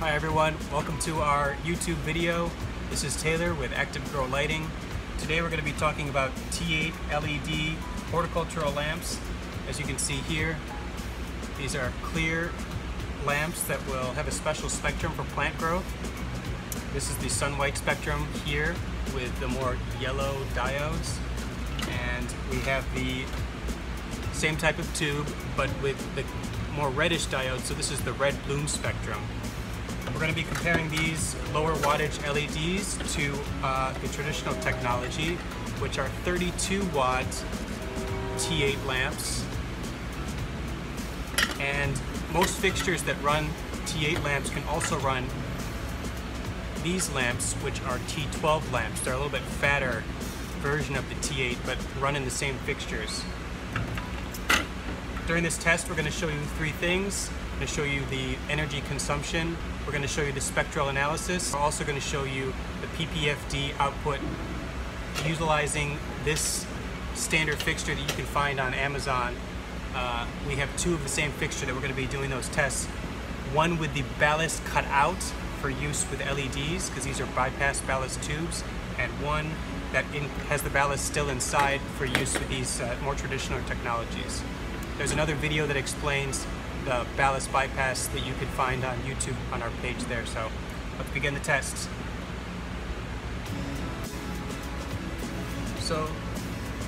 Hi everyone, welcome to our YouTube video. This is Taylor with Active Grow Lighting. Today we're going to be talking about T8 LED horticultural lamps. As you can see here, these are clear lamps that will have a special spectrum for plant growth. This is the sun white spectrum here with the more yellow diodes, and we have the same type of tube but with the more reddish diodes, so this is the red bloom spectrum. We're going to be comparing these lower wattage LEDs to the traditional technology, which are 32 watt T8 lamps, and most fixtures that run T8 lamps can also run these lamps, which are T12 lamps. They're a little bit fatter version of the T8 but run in the same fixtures. During this test, we're going to show you three things. I'm going to show you the energy consumption, we're going to show you the spectral analysis, we're also going to show you the PPFD output utilizing this standard fixture that you can find on Amazon. We have two of the same fixture that we're going to be doing those tests. One with the ballast cut out for use with LEDs, because these are bypass ballast tubes, and one that has the ballast still inside for use with these more traditional technologies. There's another video that explains the ballast bypass that you can find on YouTube on our page there. So let's begin the tests. So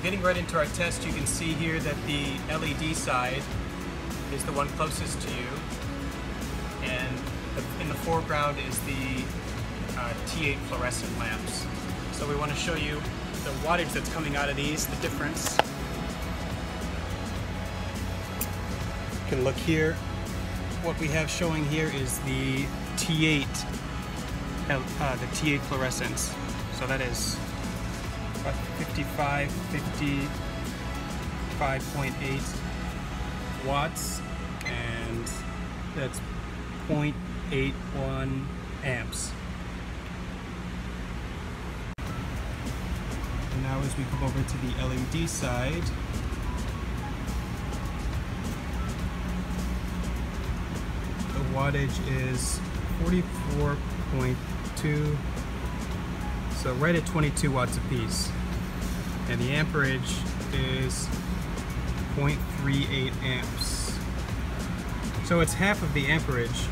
getting right into our test, you can see here that the LED side is the one closest to you, and in the foreground is the T8 fluorescent lamps. So we want to show you the wattage that's coming out of these, the difference. You can look here. What we have showing here is the T8 fluorescence. So that is 55.8 watts, and that's 0.81 amps. And now as we come over to the LED side, wattage is 44.2, so right at 22 watts apiece, and the amperage is 0.38 amps. So it's half of the amperage,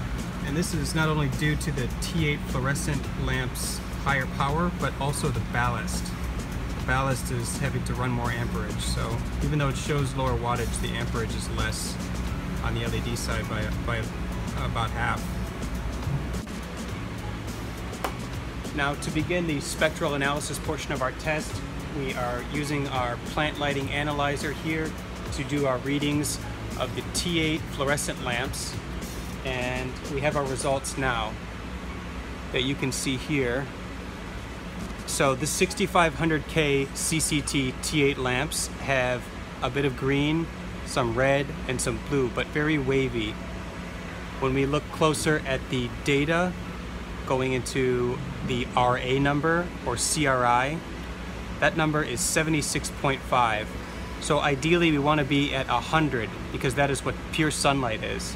and this is not only due to the T8 fluorescent lamps' higher power, but also the ballast. The ballast is having to run more amperage, so even though it shows lower wattage, the amperage is less on the LED side by about half. Now, to begin the spectral analysis portion of our test, we are using our plant lighting analyzer here to do our readings of the T8 fluorescent lamps, and we have our results now that you can see here. So the 6500K CCT T8 lamps have a bit of green, some red, and some blue, but very wavy. When we look closer at the data, going into the RA number or CRI, that number is 76.5. So ideally we want to be at 100, because that is what pure sunlight is.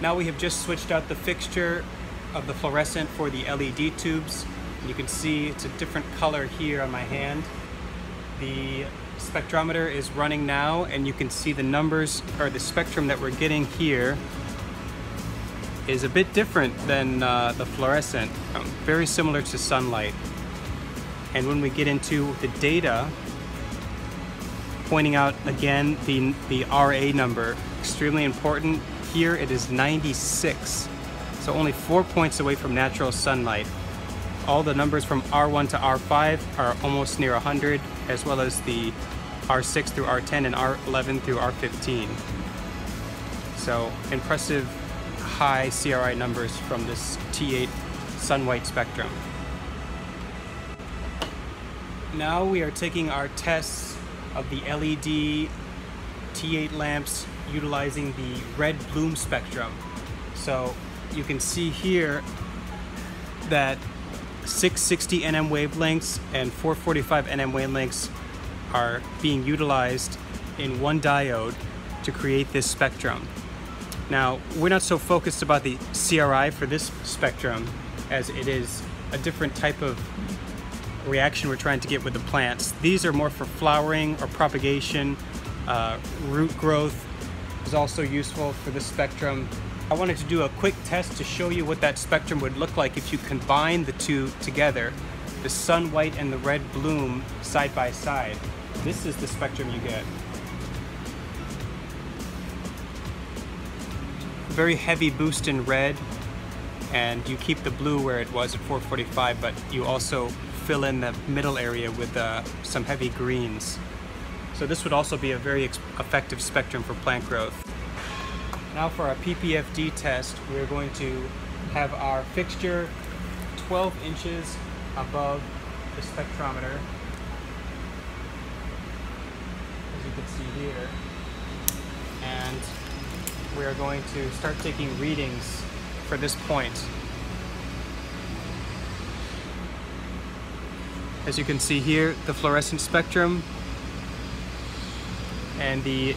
Now we have just switched out the fixture of the fluorescent for the LED tubes. You can see it's a different color here on my hand. The spectrometer is running now, and you can see the numbers, or the spectrum that we're getting here is a bit different than the fluorescent, very similar to sunlight. And when we get into the data, pointing out again the RA number, extremely important. Here it is 96, so only 4 points away from natural sunlight. All the numbers from R1 to R5 are almost near 100, as well as the R6 through R10 and R11 through R15. So impressive high CRI numbers from this T8 sun white spectrum. Now we are taking our tests of the LED T8 lamps utilizing the red bloom spectrum. So you can see here that 660 nm wavelengths and 445 nm wavelengths are being utilized in one diode to create this spectrum. Now, we're not so focused about the CRI for this spectrum as it is a different type of reaction we're trying to get with the plants. These are more for flowering or propagation, root growth is also useful for this spectrum. I wanted to do a quick test to show you what that spectrum would look like if you combine the two together, the sun white and the red bloom side by side. This is the spectrum you get. Very heavy boost in red, and you keep the blue where it was at 445, but you also fill in the middle area with some heavy greens. So this would also be a very effective spectrum for plant growth. Now for our PPFD test, we're going to have our fixture 12 inches above the spectrometer, as you can see here, and we are going to start taking readings for this point. As you can see here, the fluorescent spectrum and the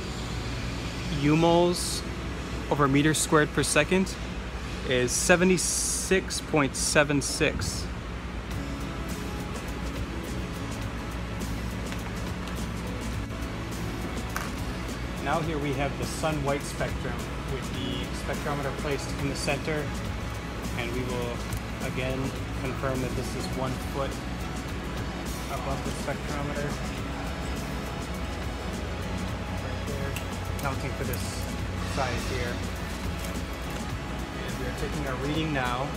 µmoles over meters squared per second is 76.76. Now here we have the sun white spectrum with the spectrometer placed in the center, and we will again confirm that this is 1 foot above the spectrometer. Right there, counting for this size here. And we are taking our reading now.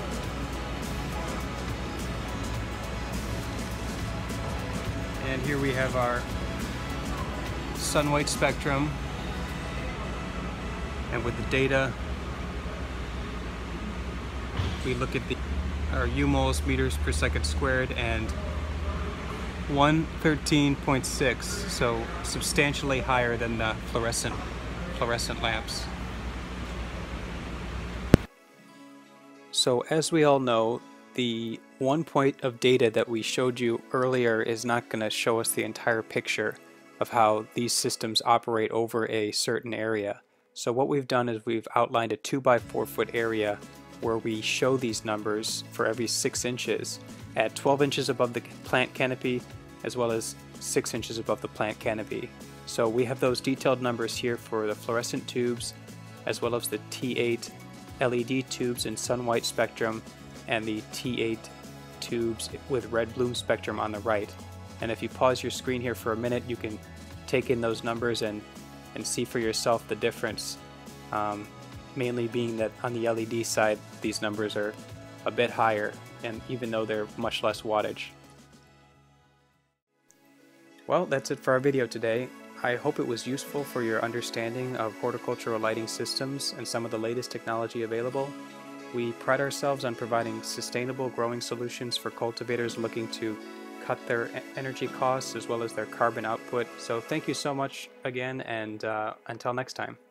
And here we have our sun white spectrum. And with the data, we look at our µmoles meters per second squared and 113.6, so substantially higher than the fluorescent lamps. So as we all know, the 1 point of data that we showed you earlier is not going to show us the entire picture of how these systems operate over a certain area. So what we've done is we've outlined a 2 by 4 foot area where we show these numbers for every 6 inches at 12 inches above the plant canopy as well as 6 inches above the plant canopy. So we have those detailed numbers here for the fluorescent tubes as well as the T8 LED tubes in sun white spectrum and the T8 tubes with red bloom spectrum on the right. And if you pause your screen here for a minute, you can take in those numbers and see for yourself the difference, mainly being that on the LED side these numbers are a bit higher, and even though they're much less wattage. Well, that's it for our video today. I hope it was useful for your understanding of horticultural lighting systems and some of the latest technology available. We pride ourselves on providing sustainable growing solutions for cultivators looking to cut their energy costs as well as their carbon output. So thank you so much again, and until next time.